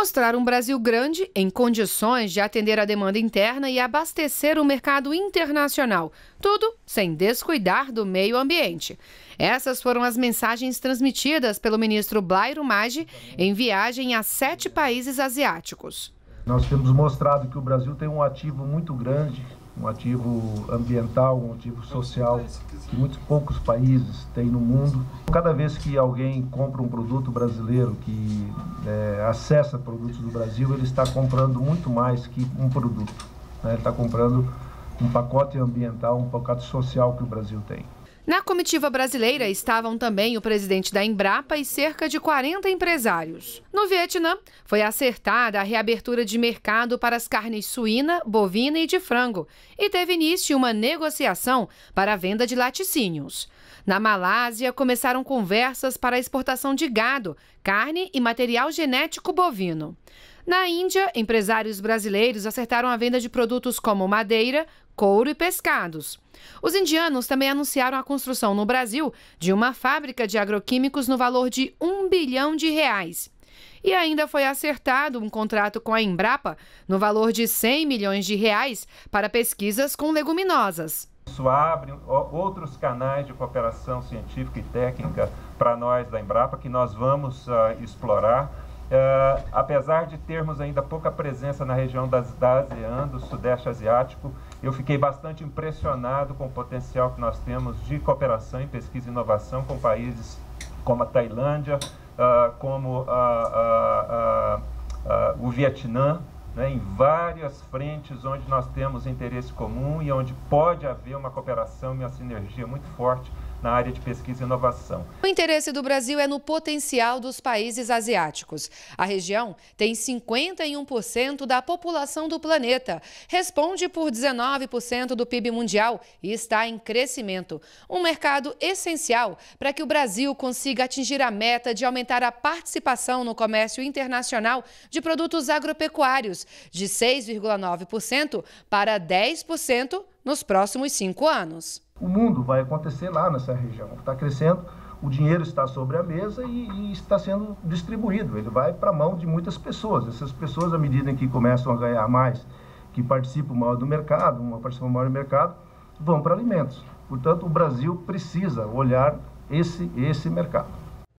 mostrar um Brasil grande em condições de atender a demanda interna e abastecer o mercado internacional, tudo sem descuidar do meio ambiente. Essas foram as mensagens transmitidas pelo ministro Blairo Maggi em viagem a 7 países asiáticos. Nós temos mostrado que o Brasil tem um ativo muito grande, um ativo ambiental, um ativo social, que muitos poucos países têm no mundo. Cada vez que alguém compra um produto brasileiro, que acessa produtos do Brasil, ele está comprando muito mais que um produto, né? Ele está comprando um pacote ambiental, um pacote social que o Brasil tem. Na comitiva brasileira estavam também o presidente da Embrapa e cerca de 40 empresários. No Vietnã, foi acertada a reabertura de mercado para as carnes suína, bovina e de frango, e teve início uma negociação para a venda de laticínios. Na Malásia, começaram conversas para a exportação de gado, carne e material genético bovino. Na Índia, empresários brasileiros acertaram a venda de produtos como madeira, couro e pescados. Os indianos também anunciaram a construção no Brasil de uma fábrica de agroquímicos no valor de R$ 1 bilhão. E ainda foi acertado um contrato com a Embrapa no valor de R$ 100 milhões para pesquisas com leguminosas. Isso abre outros canais de cooperação científica e técnica para nós da Embrapa, que nós vamos explorar. Apesar de termos ainda pouca presença na região da ASEAN, do Sudeste Asiático, eu fiquei bastante impressionado com o potencial que nós temos de cooperação em pesquisa e inovação com países como a Tailândia, como o Vietnã, né, em várias frentes onde nós temos interesse comum e onde pode haver uma cooperação e uma sinergia muito forte na área de pesquisa e inovação. O interesse do Brasil é no potencial dos países asiáticos. A região tem 51% da população do planeta, responde por 19% do PIB mundial e está em crescimento. Um mercado essencial para que o Brasil consiga atingir a meta de aumentar a participação no comércio internacional de produtos agropecuários, de 6,9% para 10% nos próximos 5 anos. O mundo vai acontecer lá nessa região, está crescendo, o dinheiro está sobre a mesa e está sendo distribuído, ele vai para a mão de muitas pessoas. Essas pessoas, à medida que começam a ganhar mais, que participam maior do mercado, uma participação maior do mercado, vão para alimentos. Portanto, o Brasil precisa olhar esse mercado.